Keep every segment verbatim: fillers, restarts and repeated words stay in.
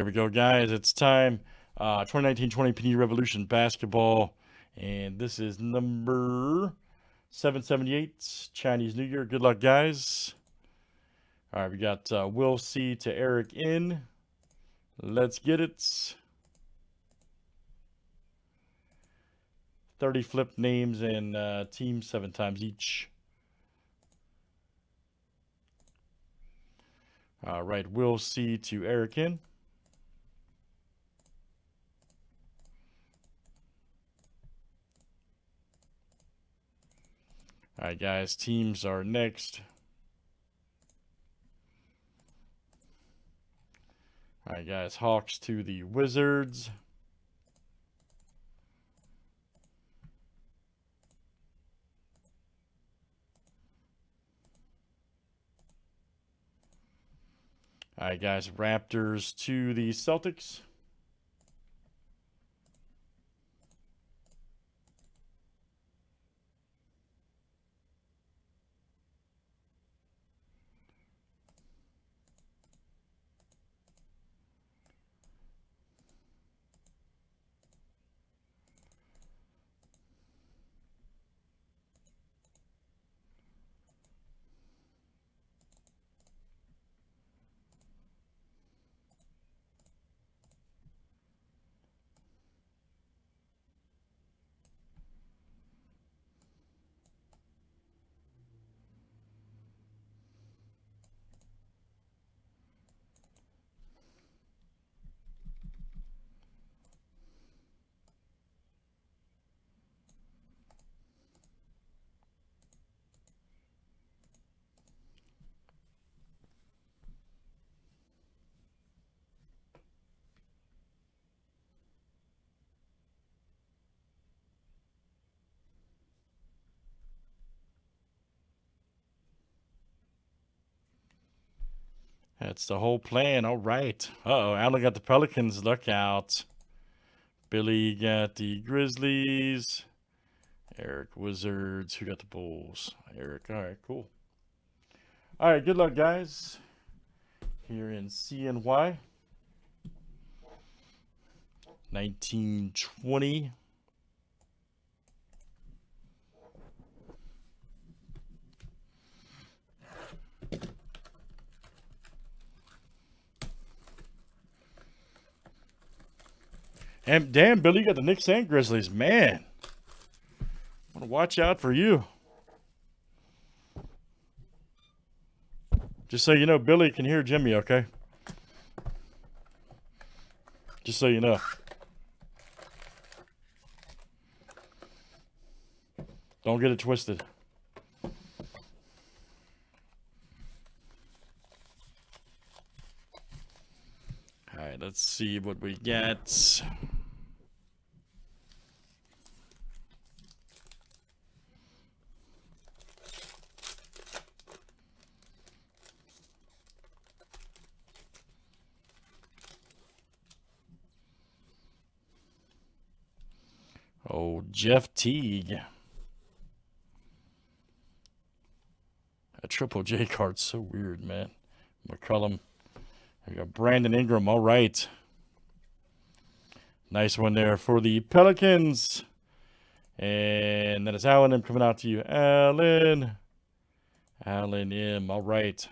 Here we go, guys. It's time. Uh, twenty nineteen twenty Panini Revolution basketball. And this is number seven seventy-eight, Chinese New Year. Good luck, guys. All right, we got uh, Will C to Eric N. Let's get it. thirty flip names and uh, teams seven times each. All right, Will C to Eric N. All right, guys, teams are next. All right, guys, Hawks to the Wizards. All right, guys, Raptors to the Celtics. That's the whole plan. All right. Uh-oh. Alan got the Pelicans. Look out. Billy got the Grizzlies. Eric Wizards. Who got the Bulls? Eric. All right. Cool. All right. Good luck, guys. Here in C N Y. nineteen twenty. And damn, Billy, you got the Knicks and Grizzlies. Man, I'm going to watch out for you. Just so you know, Billy can hear Jimmy, okay? Just so you know. Don't get it twisted. All right, let's see what we get. Oh, Jeff Teague. A triple J card's so weird, man. McCollum. We got Brandon Ingram. All right. Nice one there for the Pelicans. And that is Alan M coming out to you. Alan. Alan M. All right.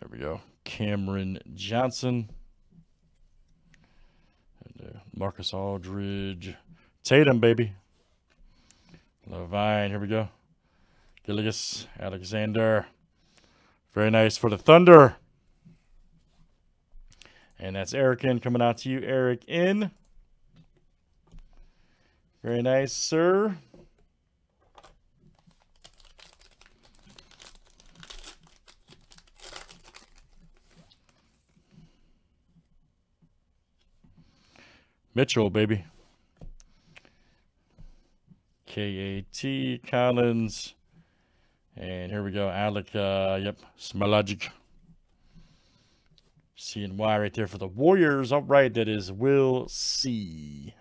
There we go. Cameron Johnson. And, uh, Marcus Aldridge. Tatum, baby. Levine. Here we go. Gilligas. Alexander. Very nice for the Thunder. And that's Eric N coming out to you. Eric N. Very nice, sir. Mitchell, baby. K A T, Collins, And here we go, Alec, uh, yep, Smolajic. C and Y right there for the Warriors. All right, that is Will C.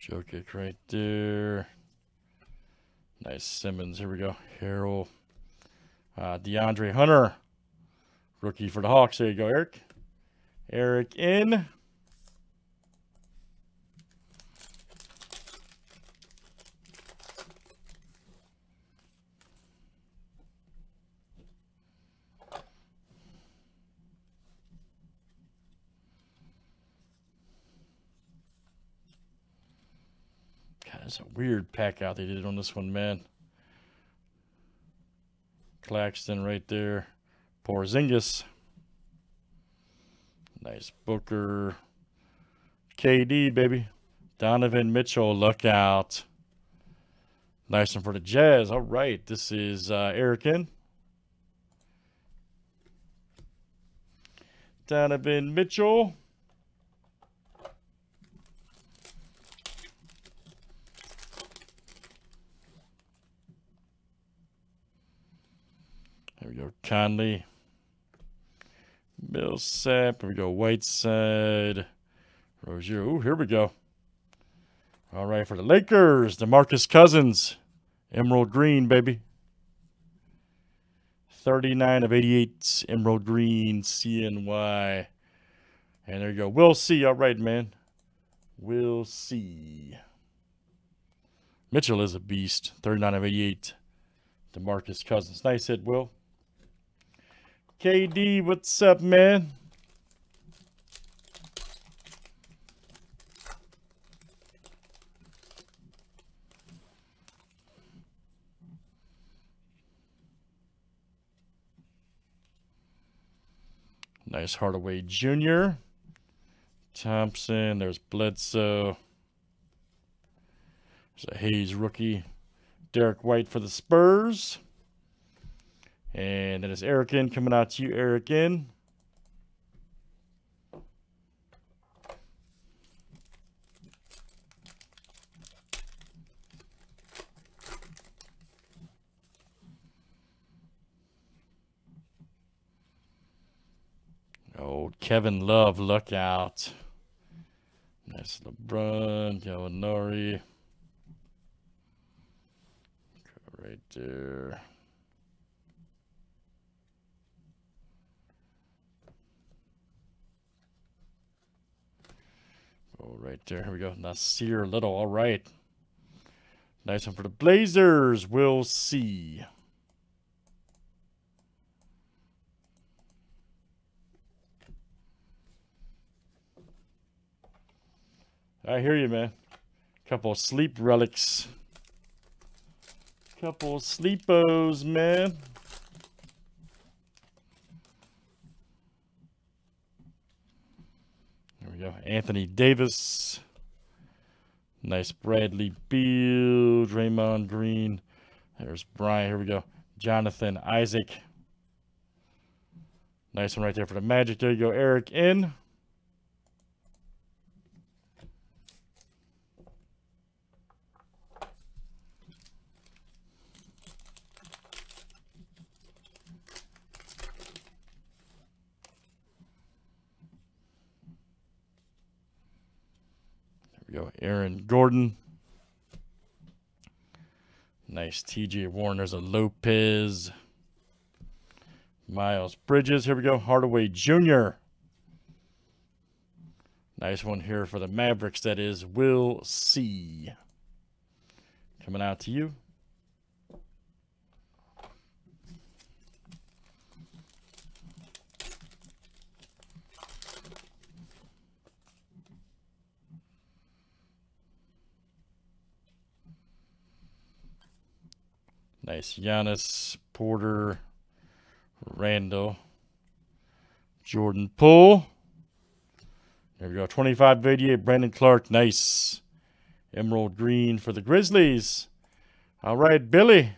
Joe kick right there. Nice Simmons. Here we go, Harrell. Uh, DeAndre Hunter, rookie for the Hawks. There you go, Eric. Eric in. God, that's a weird pack out they did on this one, man. Claxton right there. Porzingis. Nice Booker. K D, baby. Donovan Mitchell, look out. Nice one for the Jazz. All right, this is uh, Eric in. Donovan Mitchell. There we go, Conley. Bill Sapp. Here we go, Whiteside. Rozier. Ooh, here we go. All right, for the Lakers, DeMarcus Cousins. Emerald Green, baby. thirty-nine of eighty-eight, Emerald Green, C N Y. And there you go, Will C. All right, man. Will C. Mitchell is a beast. thirty-nine of eighty-eight, DeMarcus Cousins. Nice hit, Will. K D, what's up, man? Nice Hardaway Junior Thompson, there's Bledsoe. There's a Hayes rookie. Derek White for the Spurs. And that is Eric in, coming out to you, Eric in. Oh, Kevin Love, look out. Nice LeBron, Giannuri. Go right there. Oh, right there. Here we go. Nassir Little. All right. Nice one for the Blazers. We'll see. I hear you, man. Couple of sleep relics. Couple of sleepos, man. Anthony Davis. Nice Bradley Beal. Draymond Green. There's Brian. Here we go. Jonathan Isaac. Nice one right there for the Magic. There you go, Eric in. Go Aaron Gordon. Nice T J Warren. There's a Lopez. Miles Bridges. Here we go. Hardaway Junior Nice one here for the Mavericks. That is Will C. Coming out to you. Nice. Giannis, Porter, Randall, Jordan Poole. There we go. twenty-five of eighty-eight, Brandon Clark. Nice. Emerald Green for the Grizzlies. All right, Billy.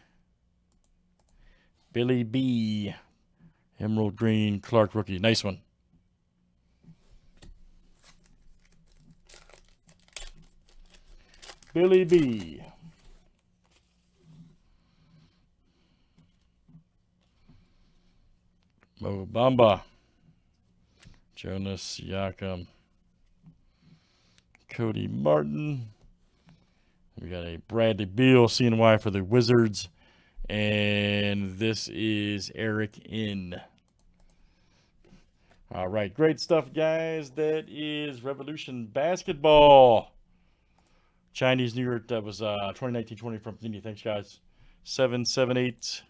Billy B. Emerald Green, Clark rookie. Nice one. Billy B. Mo Bamba. Jonas Siakam. Cody Martin. We got a Bradley Beal, C N Y for the Wizards. And this is Eric N. All right, great stuff, guys. That is Revolution Basketball. Chinese New Year, that was uh, twenty nineteen twenty from India. Thanks, guys. seven seven eight.